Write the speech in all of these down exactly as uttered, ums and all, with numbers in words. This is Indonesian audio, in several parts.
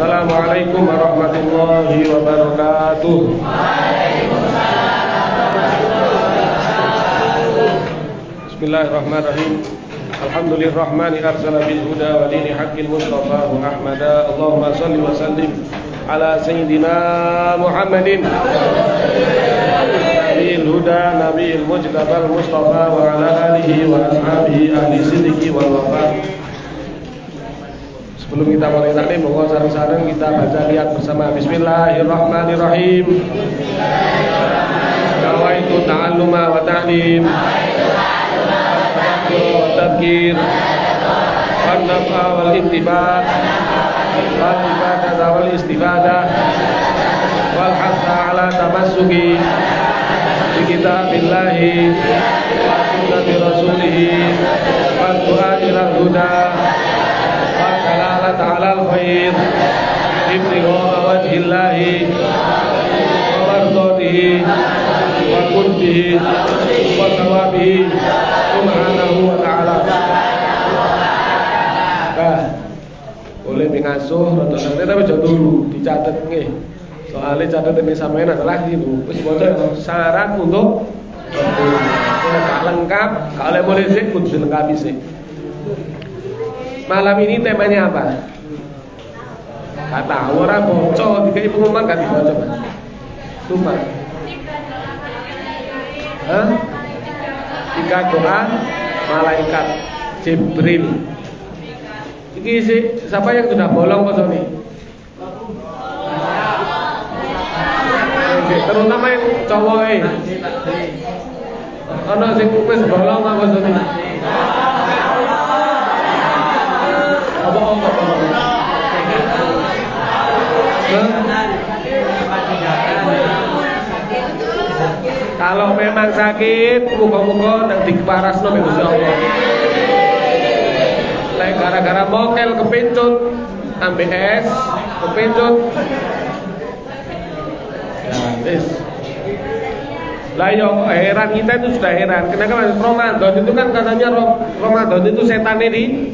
Assalamualaikum warahmatullahi wabarakatuh. Waalaikumsalam warahmatullahi wabarakatuh. Bismillahirrahmanirrahim. Alhamdulillahirrahmani arsala bil huda wa dini haqqil mustafa wa ahmada. Allahumma salli wa sallim ala sayyidina Muhammadin nabiil huda nabiil mujtabal mustafa wa ala alihi wa ashabihi ahli siddiqi wal wafa. Sebelum kita mulai taklim, monggo sareng-sareng kita baca lihat bersama. Bismillahirrahmanirrahim. Nawaitu ta'alluma wa ta'lim. Wa tadhkir. Wa nafa wal intibat. Wa ibadah wal istifadah. Wal hatta ala tamassuki bi kitabillah wa sunnati rasulih wa du'a ila huda. Ta'ala al-khair ibtigha wajhillahi wa mardatihi wa qurbihi wa thawabihi subhanahu wa ta'ala. Nah, boleh mengasuh rata-rata tapi jauh dulu dicatat nggih. Soalnya catatane sampeyan adalah itu wis boten syarat untuk nek lengkap kalau boleh sik kudu dilengkapi sik. Malam ini temanya apa? Kata orang bocor, dikasih pengumuman gak dibaca Pak. Lupa. Hah? Tiga doa malaikat Jibril. Iki sih, siapa yang sudah bolong kok Sony? Oke, terutama yang cowok e. Ono sing wis bolong apa Sony? Kalau memang sakit, muka-muka nang diparasno meh Gusti Allah. Lek gara-gara mokel kepencut ambek es, kepencut. Wis. Lah yo heran kita itu sudah heran. Kenapa Ramadan itu kan katanya Ramadan itu setan ini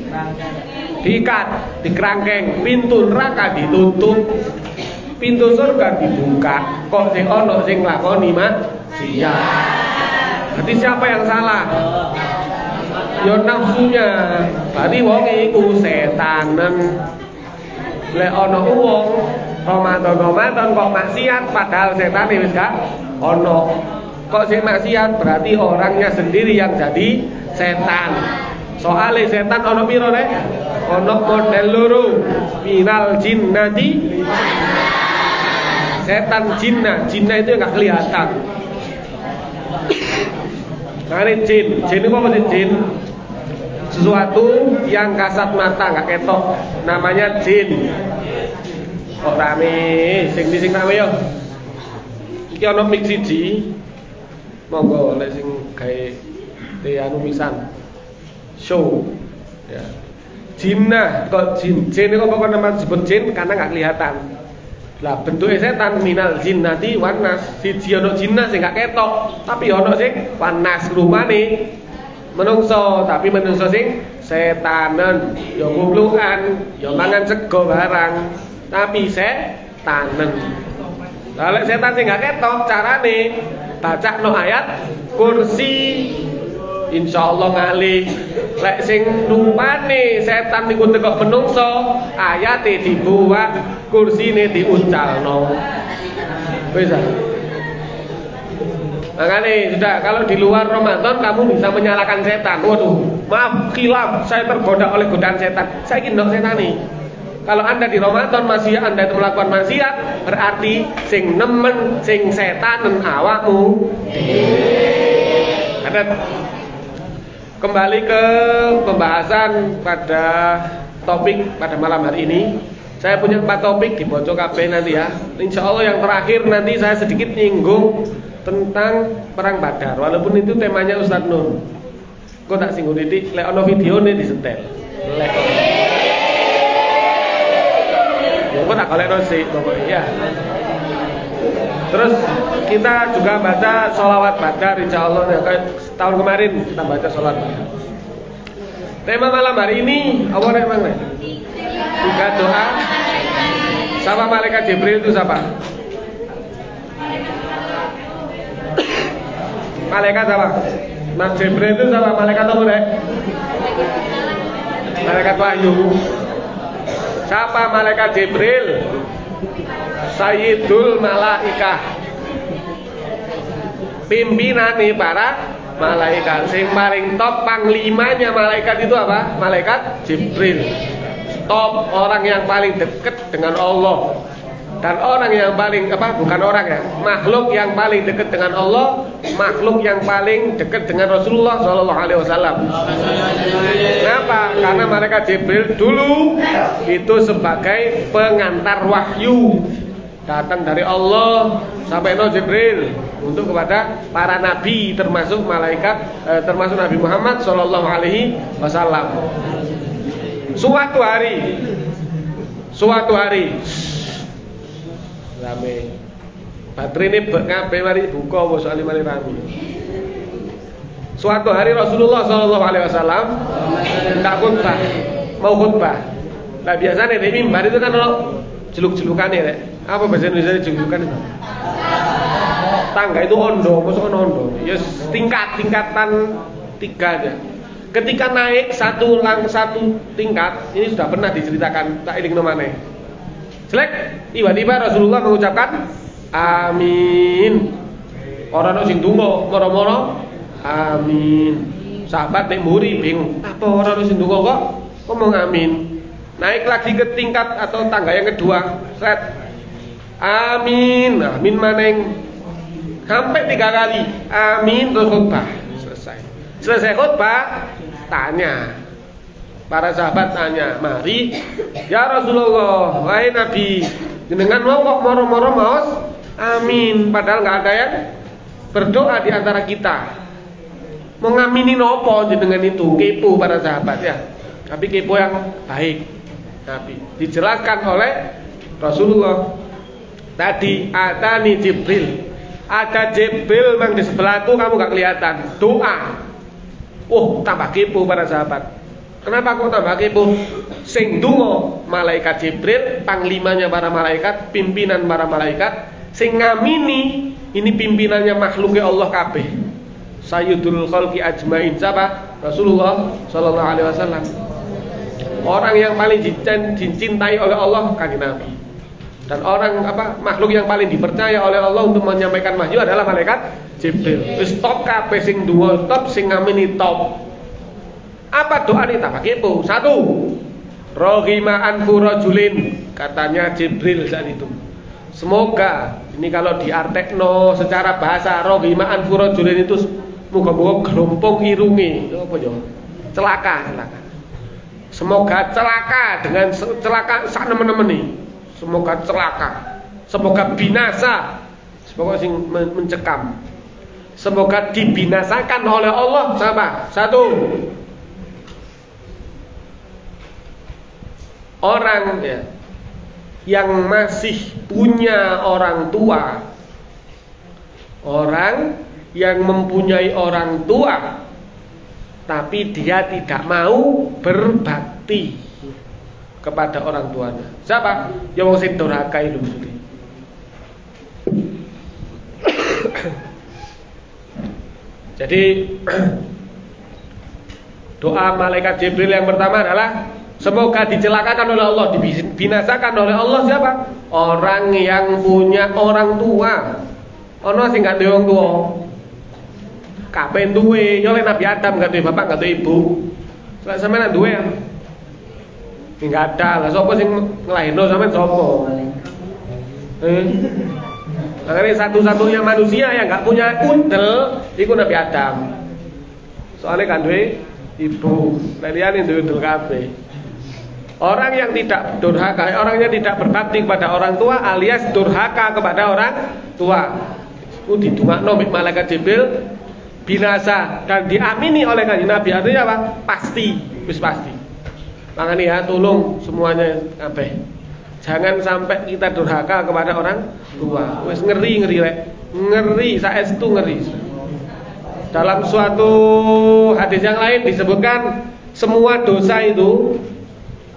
diikat, dikerangkeng, pintu neraka ditutup, pintu surga dibuka. Kok sing ono sing nglakoni maksiat? Berarti siapa yang salah? Ya nafsunya. Berarti wong iku setanen. Lek ono wong Ramadan-Ramadan kok maksiat padahal setane wis gak ono. Kok sing maksiat berarti orangnya sendiri yang jadi setan. Soale setan ono piro nek? Ono model loro, minal jinnati. Setan jinna, jinna itu enggak kelihatan. Nah, ini jin, jin itu apa sih jin? Sesuatu yang kasat mata enggak ketok, namanya jin. Kok rame, sing di sing rame yo. Iki ono mik siji. Monggo oleh sing gawe te anu pisan. Show ya. Jinnah kok jin, jin kok pokoknya nama disebut jin karena nggak kelihatan. Lah bentuknya setan minal jinnati wanas. Siji ono jinnah sing nggak ketok, tapi ono sing wanas rumane menungso, tapi menungso sing setanen, ya gublukan, ya mangan sego barang, tapi setanen. Lah lek setan sing nggak ketok carane bacakno ayat kursi. Insyaallah ngalih. Lek sing numpane setan niku tekok menungso, ayate dibuat, kursine diuncalno. Wis ah. Makane sudah kalau di luar Ramadan kamu bisa menyalahkan setan. Waduh, maaf khilaf, saya tergoda oleh godaan setan. Saya iki ndok setane. Kalau Anda di Ramadan masih Anda melakukan maksiat, berarti sing nemen sing setanen awakmu. Ada kembali ke pembahasan pada topik pada malam hari ini. Saya punya empat topik di Boco K P nanti ya. Insya Allah yang terakhir nanti saya sedikit nyinggung tentang perang Badar. Walaupun itu temanya Ustaz Nun. Kok tak singgung didik? Lek ono video nih disetel. Lek. Kok tak oleh nasi pokoknya. Terus kita juga baca sholawat Badar insya Allah ya, tahun kemarin kita baca sholawat Badar. Tema malam hari ini apa namanya? Tiga doa Siapa malaikat Jibril itu siapa? Malaikat siapa? Mas Jibril itu siapa? Malaikat apa deh? Malaikat wahyu. Siapa malaikat Jibril? Sayyidul Malaikah, pimpinan nih para malaikat. Sing paling top panglimanya malaikat itu apa? Malaikat Jibril. Top orang yang paling dekat dengan Allah. Dan orang yang paling apa? Bukan orang ya. Makhluk yang paling dekat dengan Allah, makhluk yang paling dekat dengan Rasulullah Shallallahu Alaihi Wasallam. Kenapa? Karena malaikat Jibril dulu itu sebagai pengantar wahyu datang dari Allah sampai no Jibril untuk kepada para nabi, termasuk malaikat, eh, termasuk Nabi Muhammad Shallallahu Alaihi Wasallam. Suatu hari, suatu hari. Rame baterai ini berkabe mari buka soal lima rame. Suatu hari Rasulullah shallallahu alaihi wasallam tak khutbah, mau khutbah. Nah biasanya di mimbar itu kan kalau jeluk-jelukan ya, apa bahasa Indonesia jeluk-jelukan itu? Tangga itu ondo, maksudnya ondo. Ya tingkat tingkatan tiga aja. Ketika naik satu lang satu tingkat, ini sudah pernah diceritakan tak iling nomane. Jelek, tiba-tiba Rasulullah mengucapkan amin. Orang-orang sing tunggu, moro-moro amin. Sahabat nek muri bingung, apa orang-orang sing tunggu kok ngomong amin. Naik lagi ke tingkat atau tangga yang kedua, set. Amin, amin maneng. Sampai tiga kali, amin terus khutbah, selesai. Selesai khutbah, tanya. Para sahabat tanya, mari ya Rasulullah, wahai Nabi, jenengan mau kok moro-moro maos amin, padahal nggak ada yang berdoa di antara kita. Mengamini nopo jenengan itu, kepo para sahabat ya. Tapi kepo yang baik. Nabi dijelaskan oleh Rasulullah tadi, atani Jibril. Ada Jibril yang di sebelah tuh kamu nggak kelihatan. Doa. Oh, tambah kepo para sahabat. Kenapa kok tambah kepo? Sing dungo malaikat Jibril, panglimanya para malaikat, pimpinan para malaikat. Sing ngamini ini pimpinannya makhluknya Allah kabeh. Sayyidul khalqi ajmain siapa? Rasulullah Shallallahu Alaihi Wasallam. Orang yang paling dicintai oleh Allah kanjeng Nabi. Dan orang apa makhluk yang paling dipercaya oleh Allah untuk menyampaikan wahyu adalah malaikat Jibril. Wis top kabeh sing dungo top, sing ngamini top. Apa doa ini tambah kepo? Satu, rohimaan kurojulin, katanya Jibril saat itu. Semoga ini kalau di artekno secara bahasa rohimaan kurojulin itu muka-muka gelompong irungi, celaka, celaka. Semoga celaka dengan celaka sak nemen-nemeni. Semoga celaka, semoga binasa, semoga sing mencekam, semoga dibinasakan oleh Allah sama. Satu. Orang ya, yang masih punya orang tua, orang yang mempunyai orang tua, tapi dia tidak mau berbakti kepada orang tuanya. Siapa? Ya wong sing durhaka lho. Jadi doa malaikat Jibril yang pertama adalah semoga dicelakakan oleh Allah, dibinasakan oleh Allah siapa? Orang yang punya orang tua. Ono sing gak duwe wong tuwa. Kabeh duwe, yo Nabi Adam gak duwe bapak, gak duwe ibu. Lah sampean duwe ya? Sing gak ada, lah sapa sing nglairno sampean sapa? Eh. Akhirnya satu-satunya manusia yang gak punya kundel iku Nabi Adam. Soale gak duwe ibu, leliyane duwe kundel kabeh. Orang yang tidak durhaka, orang yang tidak berbakti kepada orang tua alias durhaka kepada orang tua. Itu didungakno mek malaikat Jibril binasa dan diamini oleh kanjeng Nabi. Artinya apa? Pasti, wis pasti. Makane ya tolong semuanya kabeh. Jangan sampai kita durhaka kepada orang tua. Wis ngeri-ngeri rek. Ngeri saestu ngeri. Dalam suatu hadis yang lain disebutkan semua dosa itu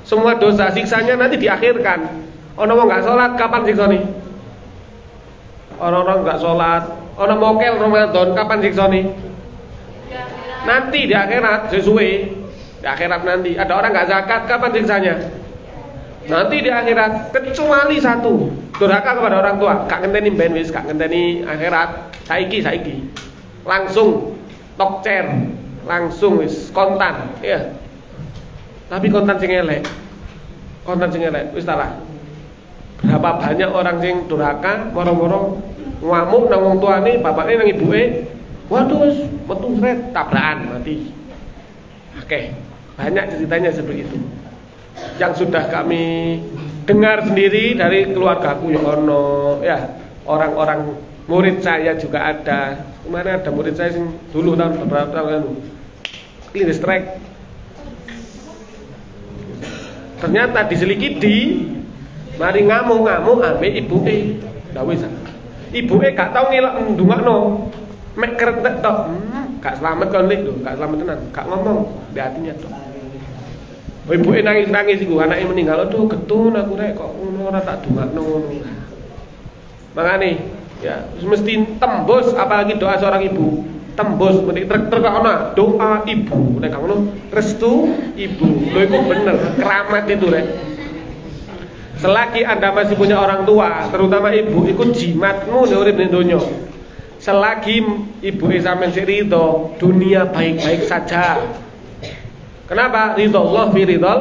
Semua dosa siksanya nanti diakhirkan. Ono wong gak sholat kapan siksoni? Orang-orang gak sholat. Ono mokel Ramadan kapan siksoni? Nanti di akhirat sesuai. Di akhirat nanti. Ada orang gak zakat kapan siksanya? Nanti di akhirat. Kecuali satu, durhaka kepada orang tua. Kak ngenteni ben wis, kak ngenteni akhirat. Saiki saiki. Langsung tokcer, langsung wis kontan, ya. Tapi kontan sing elek. Kontan sing elek wis talah. Berapa banyak orang sing durhaka, moro-moro ngamuk nang wong tuane, bapakne nang ibuke. Waduh, metu sret tabrakan mati. Oke, banyak ceritanya seperti itu. Yang sudah kami dengar sendiri dari keluargaku ya ono, ya, orang-orang murid saya juga ada. Kemana ada murid saya sing dulu tahun berapa tahun lalu clear strike. Ternyata diselikiti, mari ngamuk-ngamuk ambek ibuke. Lah wis. Ibuke gak tau ngelok ndungakno. Mek kretek tok. Hmm, gak selamat kon lho, gak selamat tenan. Gak ngomong di hatinya tok. Ibuke nangis-nangis iku anake meninggal. Aduh, getun aku rek kok ngono ora tak dungakno ngono. Makane ya, mesti tembus, apalagi doa seorang ibu. Tembus, mesti terkena doa ibu. Nek ngono, restu ibu. Lho iku bener, keramat itu rek. Selagi Anda masih punya orang tua, terutama ibu, iku jimatmu nek urip ning donya. Selagi ibu sampean sik ridho, dunia baik-baik saja. Kenapa? Ridho Allah fi ridhal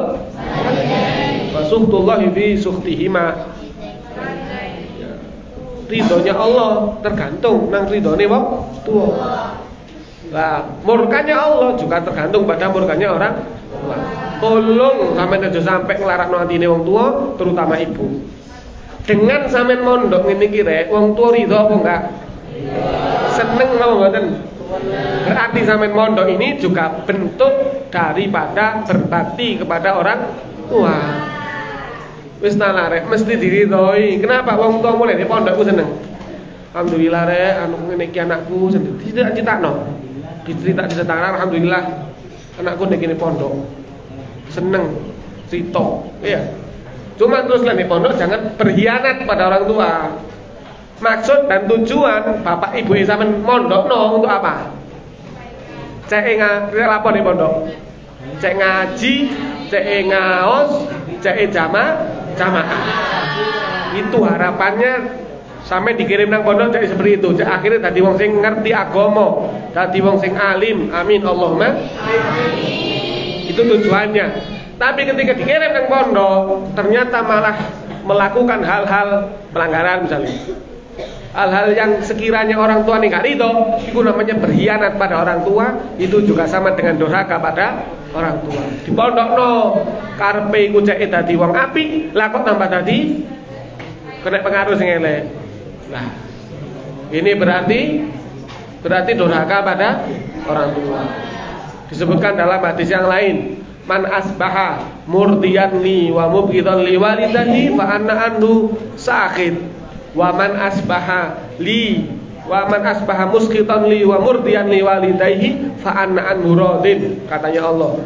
wa suhtullah fi suhtihima. Ridhonya Allah tergantung nang ridhone wong tuwa. Lah, murkanya Allah juga tergantung pada murkanya orang tua. Tolong sampean aja sampai nglarakno atine wong tuwa, terutama ibu. Dengan sampean mondok ngene iki rek, wong tuwa ridho apa enggak? Seneng apa mboten? Berarti sampean mondok ini juga bentuk daripada berbakti kepada orang tua. Wis nalar rek, mesti diridhoi. Kenapa wong tua mulai di pondokku seneng? Alhamdulillah rek, anu ngene iki anakku seneng. Tidak ditakno. Dicerita di setara alhamdulillah anakku nek ngene pondok. Seneng cerita, ya. Cuma terus lan di pondok jangan berkhianat pada orang tua. Maksud dan tujuan bapak ibu sampean mondokno untuk apa? Cek ngaji lapor di pondok. Cek ngaji, cek ngaos, cek jamaah. Sama. Itu harapannya sampai dikirim nang pondok jadi seperti itu. Jadi akhirnya tadi wong sing ngerti agama, tadi wong sing alim. Amin Allahumma. Amin. Itu tujuannya. Tapi ketika dikirim nang pondok, ternyata malah melakukan hal-hal pelanggaran misalnya. Hal-hal yang sekiranya orang tua nih gak ridho, itu namanya berkhianat pada orang tua, itu juga sama dengan durhaka pada orang tua. Di pondok no, karpe kucake dadi wong apik, lah kok tambah dadi kena pengaruh sing elek. Nah, ini berarti berarti durhaka pada orang tua. Disebutkan dalam hadis yang lain, man asbaha murdiyan li wa mubghidan li walidayhi fa anna anhu sakit. Waman asbaha li waman asbaha muskitan li wa murdiyan li walidayhi fa anna anhu radin, katanya Allah.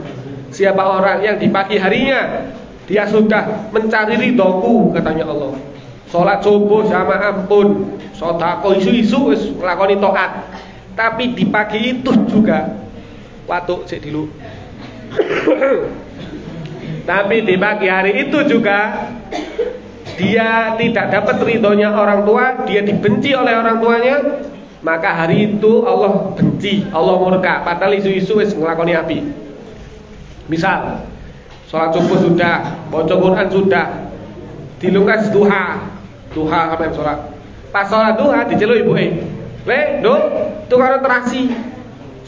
Siapa orang yang di pagi harinya dia sudah mencari ridhoku, katanya Allah. Salat subuh sama ampun, sedekah isu-isu wis nglakoni taat. Tapi di pagi itu juga watuk sik dilu. Tapi di pagi hari itu juga dia tidak dapat ridhonya orang tua, dia dibenci oleh orang tuanya, maka hari itu Allah benci, Allah murka. Padahal isu-isu wis nglakoni api. Misal, sholat subuh sudah, baca Quran sudah, dilungkas duha, duha apa yang sholat. Pas sholat duha diceluk ibuke, "Le, Nduk, tukar terasi."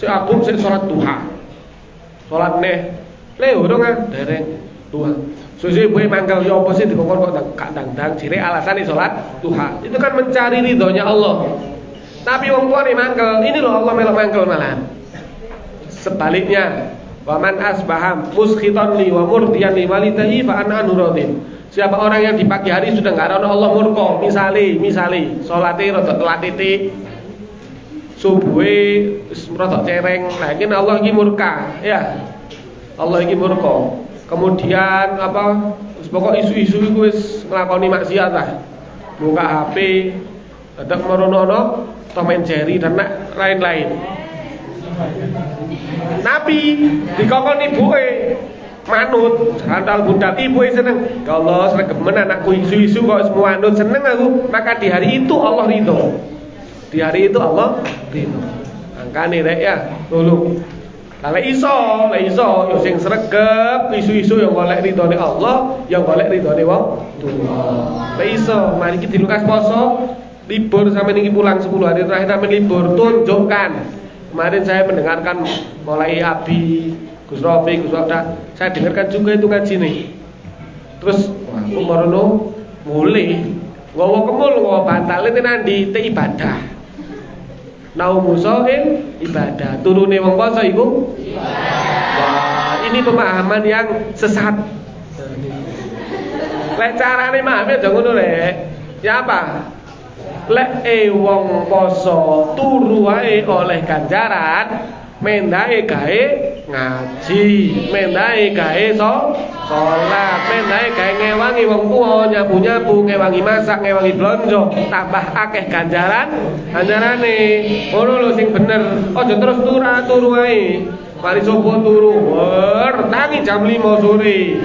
Si abum sik sholat duha. Sholat neh, "Le, urung ah, dereng duha." Susu ibu manggil, ya apa sih dikongkon kok gak dang-dang ciri alasan sholat duha. Itu kan mencari ridhonya Allah. Tapi wong tuane manggil, ini loh Allah melok manggil malahan. Sebaliknya, waman asbaham muskhitan li wa murdiyan li walidayhi fa anna nuradin. Siapa orang yang di pagi hari sudah enggak ada Allah murka, misale, misale salate rada telat-telat. Subuhe wis rada cereng, nah iki Allah iki murka, ya. Allah iki murka. Kemudian apa pokok isu-isu itu wis nglakoni maksiat lah. Buka H P, ada merono-ono, Tom and Jerry dan lain-lain. Nabi dikongkon ibuke manut, antal budak ibuke seneng. Ya Allah, sregemen anakku isu-isu kok semua manut seneng aku, maka di hari itu Allah ridho. Di hari itu Allah ridho. Angkane rek ya, tolong. Kalau iso, kalau iso, yo sing sregep, isu-isu yang golek ridhone Allah, yang golek ridhone wong tuwa. Kalau iso, mari kita dilukas poso, libur sampai niki pulang sepuluh hari terakhir sampai libur, tunjukkan. Kemarin saya mendengarkan mulai Abi, Gus Rofi, Gus Wada, saya dengarkan juga itu kaji nih. Terus aku marono mulai nggawa kemul, nggawa bantal ini nanti te ibadah. Naumu sohin ibadah, turune wong poso iku ibadah. Ini pemahaman yang sesat. Lek carane mahame aja ngono lek. Ya apa? Lek e wong poso turu wae oleh ganjaran, mendae gawe ngaji, mendae gawe salat, mendae gawe ngewangi wong tuwa, nyabu-nyabu, ngewangi masak, ngewangi blonjo, tambah akeh ganjaran, ganjarane. Ngono lho sing bener. Aja terus turu turu wae. Mari coba turu, wer, tangi jam lima sore.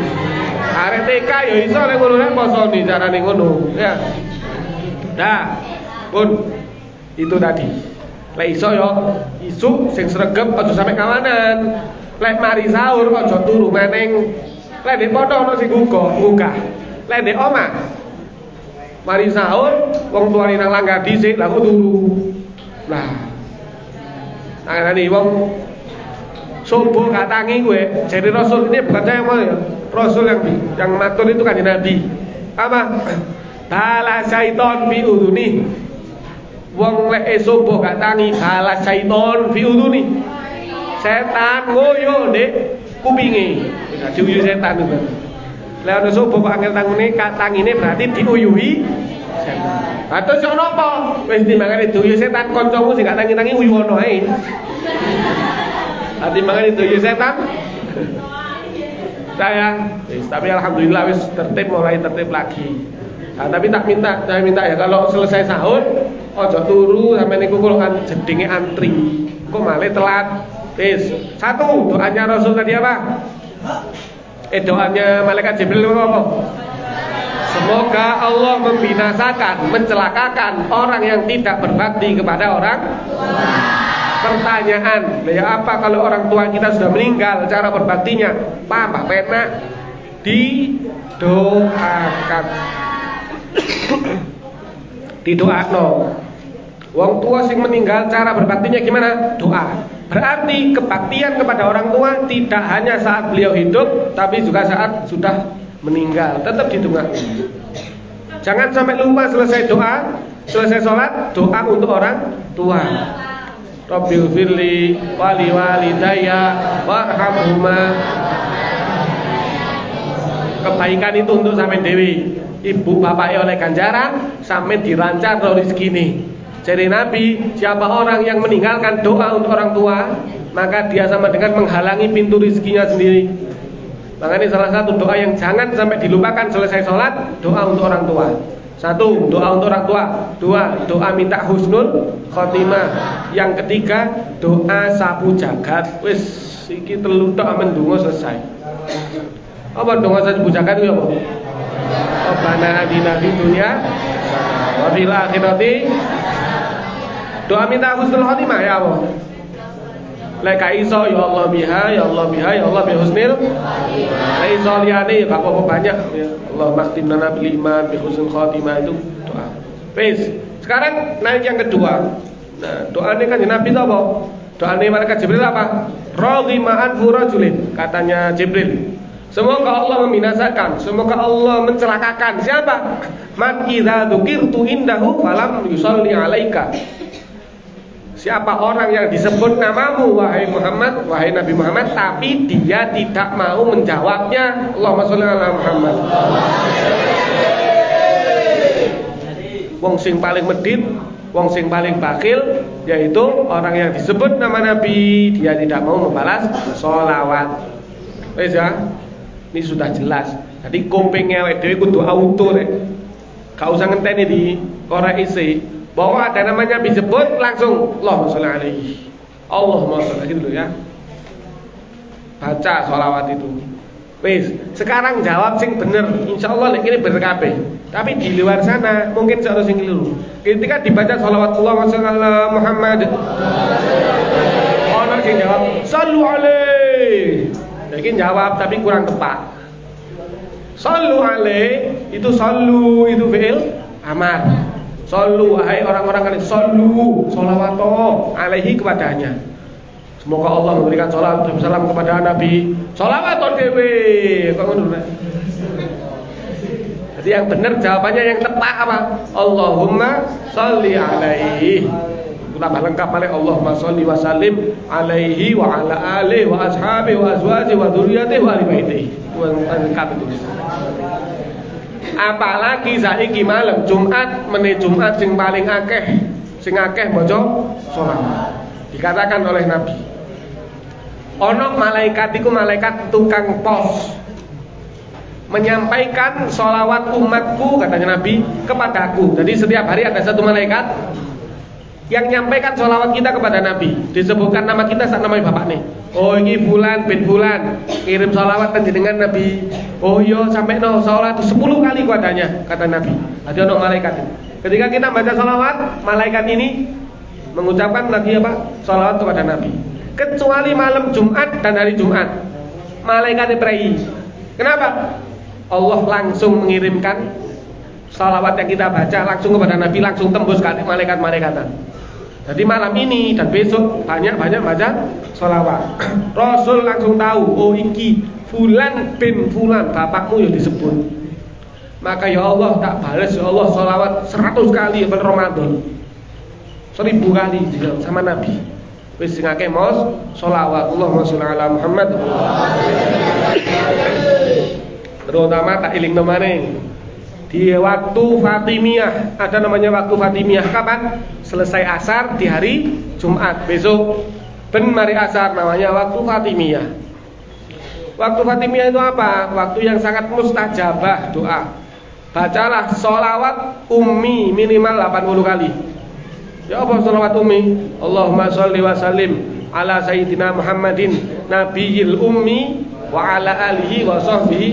Arek T K ya iso lek ngono lek posone carane ngono, ya. Dah. Pun itu tadi. Lek iso yo, isuk sing sregep aja sampe kawanan. Lek mari sahur aja turu meneng. Lek ndek padha ono sing ngugah, ngugah. Lek ndek omah mari sahur, wong tuane nang langgar dhisik, lha kok turu. Lah. Anane wong subuh gak tangi kuwe, jare rasul ini bukan saya ya. Rasul yang yang matur itu kan Nabi. Apa? Bala syaiton bi uduni. Wong lek esuk mbok gak tangi salah syaiton fiuduni. Setan ngoyo ndek kupinge. Dadi uyuh setan itu. Lek ana esuk mbok angel tangune katangine berarti diuyuhi setan. Atus yo napa? Wis dimangane diuyuh setan kancamu sing gak tangi-tangi uyuh ono ae. Ati mangane diuyuh setan. Saya wis tapi alhamdulillah wis tertib mulai tertib lagi. Nah, tapi tak minta, saya minta ya kalau selesai sahur ojo turu sampe niku kula kan jedinge antri. Kok malah telat. Wis, satu doanya Rasul tadi apa? Eh doanya malaikat Jibril apa? Semoga Allah membinasakan, mencelakakan orang yang tidak berbakti kepada orang tua. Pertanyaan, ya apa kalau orang tua kita sudah meninggal cara berbaktinya? Tambah penak didoakan. Didoakno. Wong tua sing meninggal cara berbaktinya gimana? Doa. Berarti kebaktian kepada orang tua tidak hanya saat beliau hidup, tapi juga saat sudah meninggal. Tetap didoakan. Jangan sampai lupa selesai doa, selesai sholat doa untuk orang tua. Rabbil firli wali walidayya warhamhuma. Kebaikan itu untuk sampai dewi. Ibu bapaknya oleh ganjaran sampai dilancar rezekine. Jadi Nabi, siapa orang yang meninggalkan doa untuk orang tua, maka dia sama dengan menghalangi pintu rezekinya sendiri. Makanya salah satu doa yang jangan sampai dilupakan selesai sholat, doa untuk orang tua. Satu, doa untuk orang tua. Dua, doa minta husnul khotimah. Yang ketiga, doa sapu jagat. Wis, iki telu tok amen donga selesai. Apa donga sapu jagat iki apa? Rabbana atina fid dunya wa fil akhirati. Doa minta husnul khotimah ya Allah. Lek ka iso ya Allah biha ya Allah biha ya Allah bi husnil khotimah. Lek iso liyane ya gak apa-apa banyak ya. Allah maktimna bil iman bi husnul khotimah itu doa. Wis, sekarang naik yang kedua. Nah, doane kan Nabi apa? Doane malaikat Jibril apa? Radhima'an furajulin katanya Jibril. Semoga Allah membinasakan, semoga Allah mencelakakan siapa? Man idza dzukirtu indahu falam yusalli alaika. Siapa orang yang disebut namamu wahai Muhammad, wahai Nabi Muhammad, tapi dia tidak mau menjawabnya. Allahumma sholli ala Muhammad. Wong sing paling medit, wong sing paling bakil yaitu orang yang disebut nama Nabi, dia tidak mau membalas sholawat. Wis ya. Ini sudah jelas. Jadi kuping awake dhewe kudu auto rek. Gak usah ngenteni di korek isi. Bahwa ada namanya disebut langsung Allahumma sholli alaihi. Allahumma sholli gitu loh ya. Baca sholawat itu. Wis, sekarang jawab sing bener. Insyaallah lek kene bener kabeh. Tapi di luar sana mungkin seorang sing keliru. Ketika dibaca sholawat Allahumma sholli ala Muhammad. Ono sing jawab sallu alaihi. Lek jawab tapi kurang tepat. Sallu alaihi itu sallu itu fi'il amar. Sallu hai orang-orang kalian sallu sholawatoh alaihi kepadanya. Semoga Allah memberikan sholawat dan salam kepada Nabi. Sholawat on dewe. Jadi yang benar jawabannya yang tepat apa? Allahumma sholli alaihi. Tambah lengkap oleh Allahumma sholli wa sallim alaihi wa ala alihi wa ashabihi wa azwajihi wa dzurriyyatihi wa ahli baitihi. Lengkap itu. Apalagi saiki malam Jumat meneh Jumat sing paling akeh, sing akeh maca sholawat. Dikatakan oleh Nabi ono malaikat iku malaikat tukang pos menyampaikan sholawat umatku katanya Nabi kepadaku. Jadi setiap hari ada satu malaikat yang nyampaikan sholawat kita kepada Nabi. Disebutkan nama kita saat namanya bapak nih. Oh ini bulan, bin bulan kirim sholawat kan jenengan Nabi. Oh iya sampai no sholawat sepuluh kali kepadanya kata Nabi. Jadi ono malaikat ini. Ketika kita baca sholawat malaikat ini mengucapkan lagi apa? Sholawat kepada Nabi. Kecuali malam Jumat dan hari Jumat malaikat diperai. Kenapa? Allah langsung mengirimkan sholawat yang kita baca langsung kepada Nabi, langsung tembus ke malaikat-malaikatan. Jadi malam ini dan besok banyak-banyak baca sholawat. Rasul langsung tahu, oh iki fulan bin fulan bapakmu yang disebut. Maka ya Allah tak balas ya Allah sholawat seratus kali pada Ramadan. Seribu kali sama Nabi. Wis sing akeh mos sholawat Allahumma sholli ala Muhammad. Terutama tak iling temane. Di waktu Fatimiyah, ada namanya waktu Fatimiyah. Kapan? Selesai asar di hari Jumat besok. Ben mari asar namanya waktu Fatimiyah. Waktu Fatimiyah itu apa? Waktu yang sangat mustajabah doa. Bacalah sholawat ummi minimal delapan puluh kali. Ya Allah sholawat ummi. Allahumma sholli wa sallim ala sayyidina Muhammadin nabiyil ummi wa ala alihi wa sahbihi.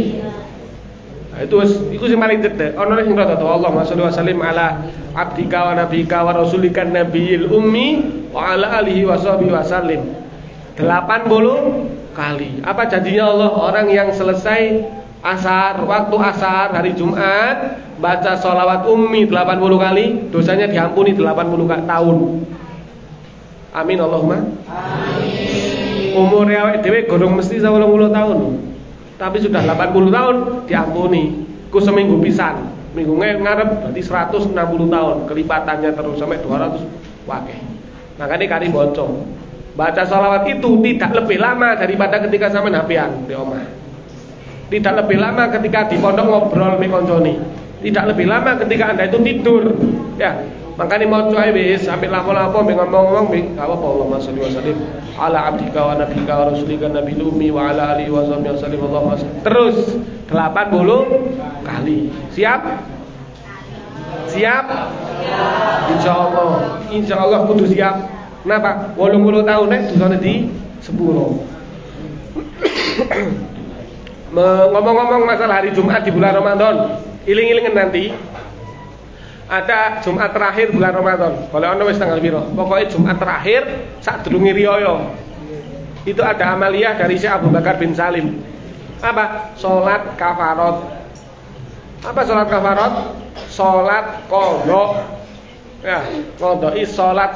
Nah, itu itu sing paling cedhek. Ono sing rada to Allahumma sholli wa sallim ala abdika wa nabika wa rasulika nabiyil ummi wa ala alihi wa sahbihi wa sallim. delapan puluh kali. Apa janjinya Allah orang yang selesai asar, waktu asar hari Jumat baca sholawat ummi delapan puluh kali dosanya diampuni delapan puluh tahun. Amin Allahumma. Amin. Umur awake dhewe gorong mesti delapan puluh tahun. Tapi sudah delapan puluh tahun diampuni. Ku seminggu pisan, minggu ngarep berarti seratus enam puluh tahun kelipatannya terus sampai dua ratus wakeh. Makane kari boncong. Baca sholawat itu tidak lebih lama daripada ketika sampean hapean di omah. Tidak lebih lama ketika di pondok ngobrol mek koncone. Tidak lebih lama ketika anda itu tidur, ya. Makanya mau cuai bis, sampai lapo-lapo, ngomong-ngomong, apa Allahumma sholli wa sallim ala abdika wa nabika wa rasulika nabi ummi wa ala alihi wa sahbihi wa sallim Allahumma sallim. Terus delapan puluh kali. Siap? Siap? Insya Allah, Insya Allah kudu siap. Kenapa? Wolung puluh tahun nih, dosane di sepuro. Ngomong-ngomong masalah hari Jumat di bulan Ramadan. Iling-ilingin nanti ada Jumat terakhir bulan Ramadan. Kalau ono wis tanggal piro? Pokoknya Jumat terakhir sadurunge riyo. Itu ada amaliyah dari Syekh Abu Bakar bin Salim. Apa? Salat kafarat. Apa salat kafarat? Salat qadha. Ya, qadha is salat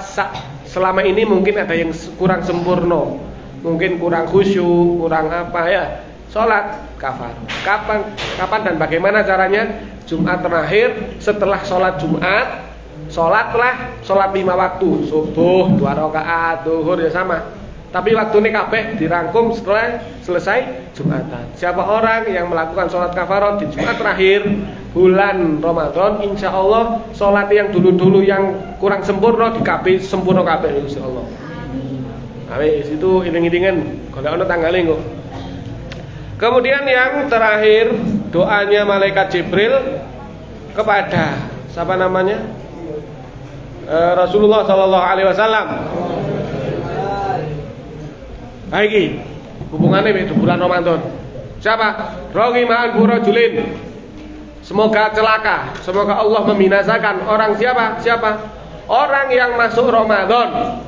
selama ini mungkin ada yang kurang sempurna. Mungkin kurang khusyuk, kurang apa ya? Sholat kafar. Kapan, kapan dan bagaimana caranya? Jumat terakhir setelah sholat Jumat, sholatlah sholat lima waktu, subuh dua rakaat, zuhur ya sama. Tapi waktu ini kabeh dirangkum setelah selesai Jumatan. Siapa orang yang melakukan sholat kafarat di Jumat terakhir bulan Ramadan, insya Allah sholat yang dulu-dulu yang kurang sempurna di kabeh sempurna kabeh insya Allah. Habis itu iling-ilingan, kalau ono tanggalnya kok. Kemudian yang terakhir doanya malaikat Jibril kepada siapa namanya? E, Rasulullah sallallahu alaihi wasallam. Ha iki hubungane mek bulan Ramadan. Siapa? Rahiman burajulin. Semoga celaka, semoga Allah membinasakan orang siapa? Siapa? Orang yang masuk Ramadan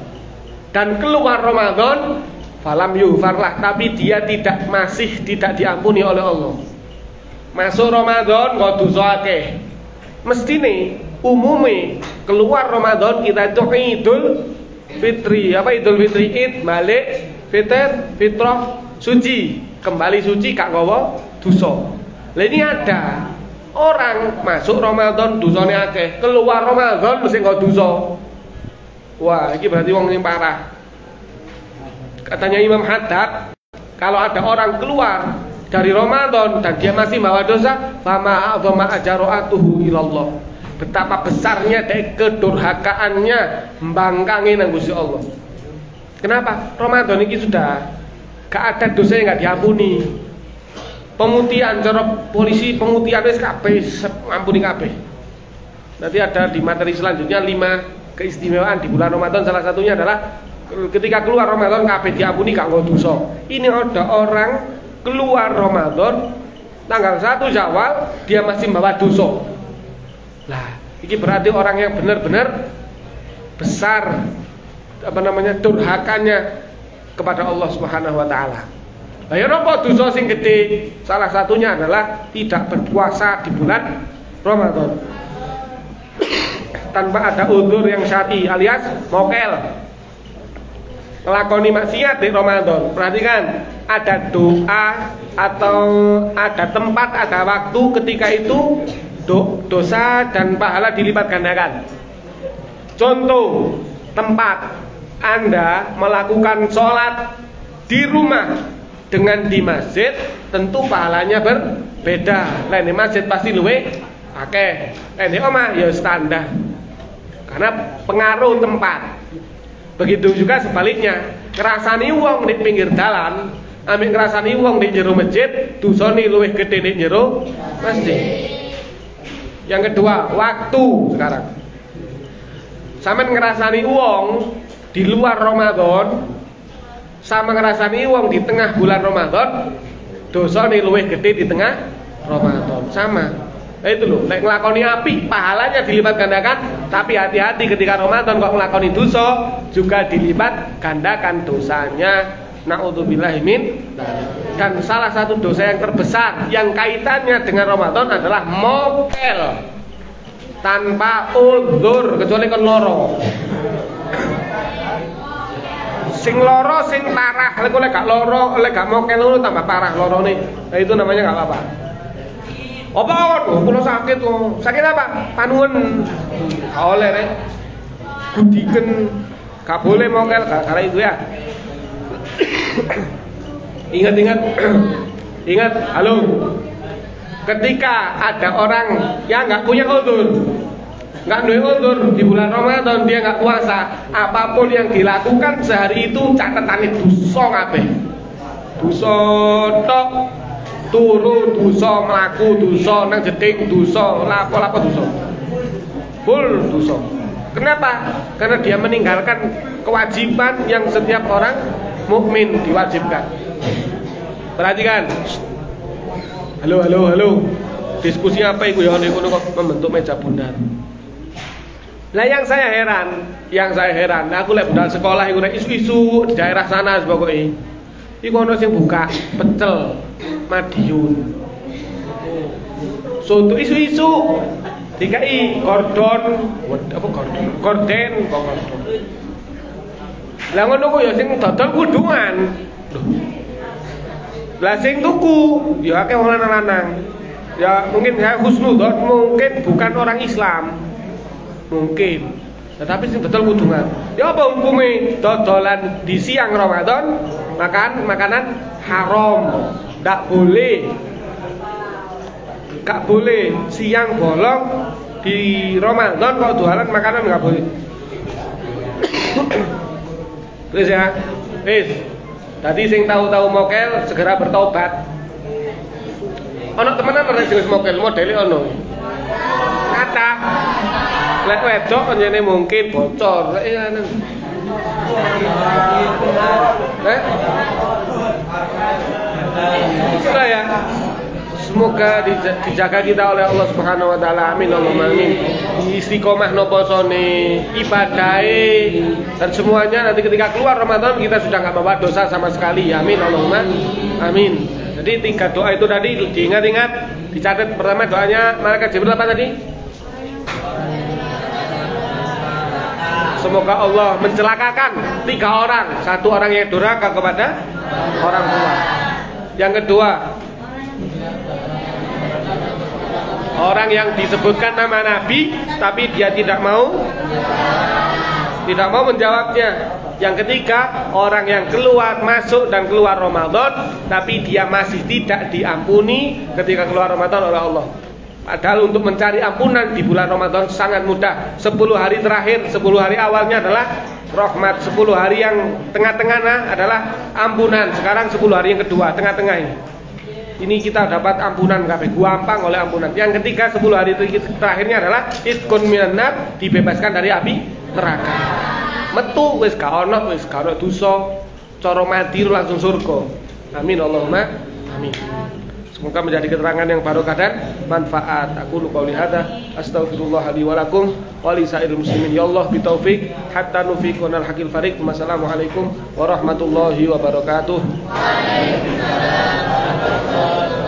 dan keluar Ramadan falam yufarlah, tapi dia tidak masih tidak diampuni oleh Allah. Masuk Ramadan goduzake. Mestine umume keluar Ramadan kita itu Idul Fitri. Apa Idul Fitri? Id balik fitr, fitrah suci, kembali suci gak nggawa dosa. Lah ini ada orang masuk Ramadan dosane akeh, keluar Ramadan mesti nggo dosa. Wah, iki berarti wong sing parah. Katanya Imam Haddad, kalau ada orang keluar dari Ramadan dan dia masih bawa dosa, fama a'dhama ajra'atuhu ilallah. Betapa besarnya dek kedurhakaannya mbangkange nang Gusti Allah. Kenapa? Ramadan ini sudah gak ada dosa yang gak diampuni. Pemutihan cara polisi pemutihan wis kabeh ampuni kabeh. Nanti ada di materi selanjutnya lima keistimewaan di bulan Ramadan, salah satunya adalah ketika keluar Ramadan kabeh diampuni gak nggo dosa. Ini ada orang keluar Ramadan tanggal satu Syawal dia masih membawa dosa. Lah, ini berarti orang yang benar-benar besar apa namanya durhakanya kepada Allah Subhanahu wa taala. Lah ya napa dosa sing gede? Salah satunya adalah tidak berpuasa di bulan Ramadan. Tanpa ada udzur yang syar'i alias mokel. Lakoni maksiat di Ramadan. Perhatikan, ada doa atau ada tempat, ada waktu ketika itu do, dosa dan pahala dilipat gandakan. Contoh, tempat Anda melakukan sholat di rumah dengan di masjid, tentu pahalanya berbeda. Lain di masjid pasti luwe akeh. Lain di omah ya standar. Karena pengaruh tempat. Begitu juga sebaliknya, ngrasani wong di pinggir dalan, ambek ngrasani wong di jero masjid, dosane luwih gedhe ning jero masjid. Yang kedua, waktu sekarang. Sampeyan ngrasani wong di luar Ramadan, sama ngrasani wong di tengah bulan Ramadan, dosane luwih gedhe di tengah Ramadan. Sama. Itu loh, nek nglakoni api, pahalanya dilipat gandakan, tapi hati-hati ketika Ramadan kok nglakoni dosa, juga dilipat gandakan dosanya. Naudzubillah min. Dan salah satu dosa yang terbesar yang kaitannya dengan Ramadan adalah mokel. Tanpa udzur, kecuali kon loro. Sing loro sing parah, lek oleh gak loro, oleh gak mokel ngono tambah parah lorone. Nah itu namanya enggak apa-apa. Apa? Oh, kalau sakit tuh. Sakit apa? Panuwun. Gak oleh rek. Gudiken. Gak boleh mokel karena itu ya. Ingat-ingat. Ingat, halo. Ketika ada orang yang enggak punya udzur, enggak duwe udzur di bulan Ramadan dia enggak puasa, apapun yang dilakukan sehari itu catetane dosa kabeh. Dosa tok. Turu dosa, mlaku dosa, nang jeding dosa, lapo-lapo dosa. Full dosa. Kenapa? Karena dia meninggalkan kewajiban yang setiap orang mukmin diwajibkan. Perhatikan. Halo, halo, halo. Diskusi apa iku ya niku kok membentuk meja bundar. Lah yang saya heran, yang saya heran, aku lek budal sekolah iku nek isu-isu daerah sana pokoke. Iku ono sing buka pecel Madiun. Soto isu-isu D K I Gordon, apa Gordon? Gordon, kok Gordon. Lah ngono kok ya sing dodol kudungan. Loh. Lah sing tuku ya akeh wong lanang. Ya mungkin saya husnudzon, mungkin bukan orang Islam. Mungkin. Tetapi sing dodol kudungan. Ya apa hukume dodolan di siang Ramadan? Makan makanan haram. Tak boleh, tak boleh siang bolong di Ramadan kalau duaran makanan tak boleh. Terus ya, terus. Tadi sing tahu-tahu mokel segera bertobat. Ono temenan ora jenis mokel modele ono. Kata. Lek wedok panjene mungkin bocor. Eh nang. Eh? Sudah ya. Semoga dijaga kita oleh Allah Subhanahu wa taala. Amin Allahumma amin. Istiqomah noposone, ibadahe dan semuanya nanti ketika keluar Ramadan kita sudah enggak bawa dosa sama sekali. Amin Allahumma amin. Jadi tiga doa itu tadi diingat-ingat, dicatat. Pertama doanya malaikat Jibril apa tadi? Semoga Allah mencelakakan tiga orang, satu orang yang durhaka kepada orang tua. Yang kedua, orang yang disebutkan nama Nabi tapi dia tidak mau tidak mau menjawabnya. Yang ketiga, orang yang keluar masuk dan keluar Ramadan tapi dia masih tidak diampuni ketika keluar Ramadan oleh Allah. Padahal untuk mencari ampunan di bulan Ramadan sangat mudah. Sepuluh hari terakhir, sepuluh hari awalnya adalah rahmat, sepuluh hari yang tengah-tengah adalah ampunan. Sekarang sepuluh hari yang kedua, tengah-tengah ini ini kita dapat ampunan kabeh, gampang oleh ampunan. Yang ketiga, sepuluh hari terakhirnya adalah itkun minan nar, dibebaskan dari api neraka. Metu wis gak ono, wis gak ono dosa, cara mati langsung surga. Amin Allahumma amin. Semoga menjadi keterangan yang barokah dan manfaat. Aku lupa lihada, astaghfirullah li wa lakum wa li sa'iril muslimin. Ya Allah bitaufik hatta nufiqunal hakil fariq. Wassalamualaikum warahmatullahi wabarakatuh. Waalaikumsalam.